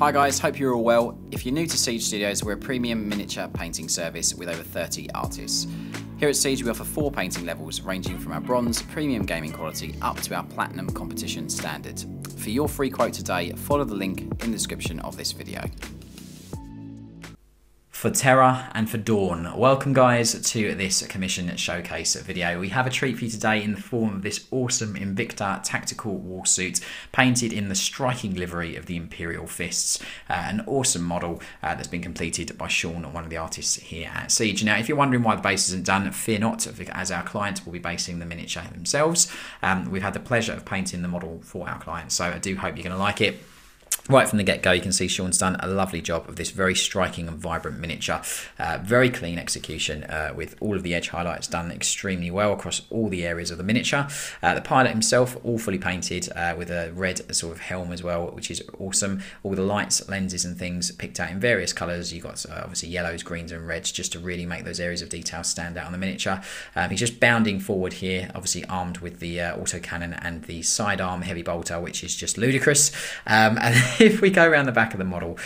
Hi guys, hope you're all well. If you're new to Siege Studios, we're a premium miniature painting service with over 30 artists. Here at Siege, we offer 4 painting levels ranging from our bronze, premium gaming quality up to our platinum competition standard. For your free quote today, follow the link in the description of this video. For Terra and for Dawn. Welcome guys to this commission showcase video. We have a treat for you today in the form of this awesome Invictor Tactical Warsuit painted in the striking livery of the Imperial Fists. An awesome model that's been completed by Sean, one of the artists here at Siege. Now if you're wondering why the base isn't done, fear not, as our clients will be basing the miniature themselves. We've had the pleasure of painting the model for our clients, so I do hope you're going to like it. Right from the get-go, you can see Sean's done a lovely job of this very striking and vibrant miniature. Very clean execution with all of the edge highlights done extremely well across all the areas of the miniature. The pilot himself, all fully painted with a red sort of helm as well, which is awesome. All the lights, lenses and things picked out in various colours. You've got obviously yellows, greens and reds just to really make those areas of detail stand out on the miniature. He's just bounding forward here, obviously armed with the autocannon and the sidearm heavy bolter, which is just ludicrous. And if we go around the back of the model,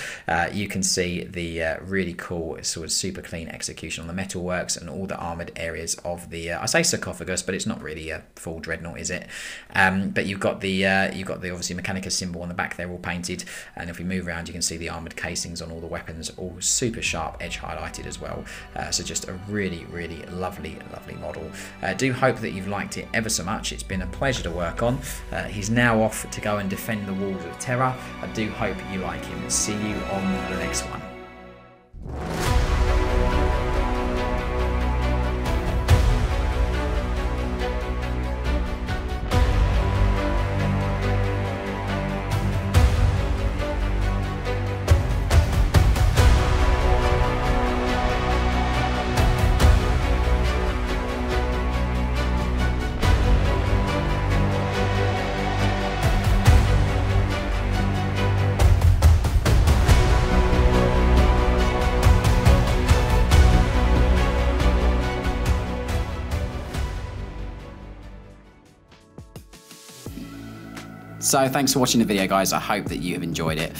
you can see the really cool sort of super clean execution on the metalworks and all the armoured areas of the, I say sarcophagus, but it's not really a full dreadnought, is it? But you've got the obviously Mechanicus symbol on the back there all painted. And if we move around, you can see the armoured casings on all the weapons, all super sharp edge highlighted as well. So just a really, really lovely, lovely model. Do hope that you've liked it ever so much. It's been a pleasure to work on. He's now off to go and defend the walls of Terra. I do hope you like him. See you on the next one. So thanks for watching the video guys, I hope that you have enjoyed it.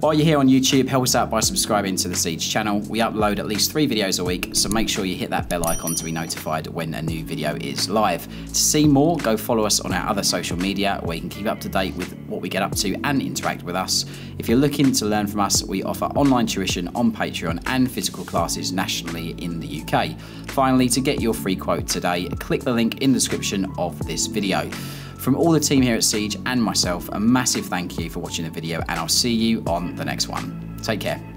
While you're here on YouTube, help us out by subscribing to the Siege channel. We upload at least 3 videos a week, so make sure you hit that bell icon to be notified when a new video is live. To see more, go follow us on our other social media where you can keep up to date with what we get up to and interact with us. If you're looking to learn from us, we offer online tuition on Patreon and physical classes nationally in the UK. Finally, to get your free quote today, click the link in the description of this video. From all the team here at Siege and myself, a massive thank you for watching the video, and I'll see you on the next one. Take care.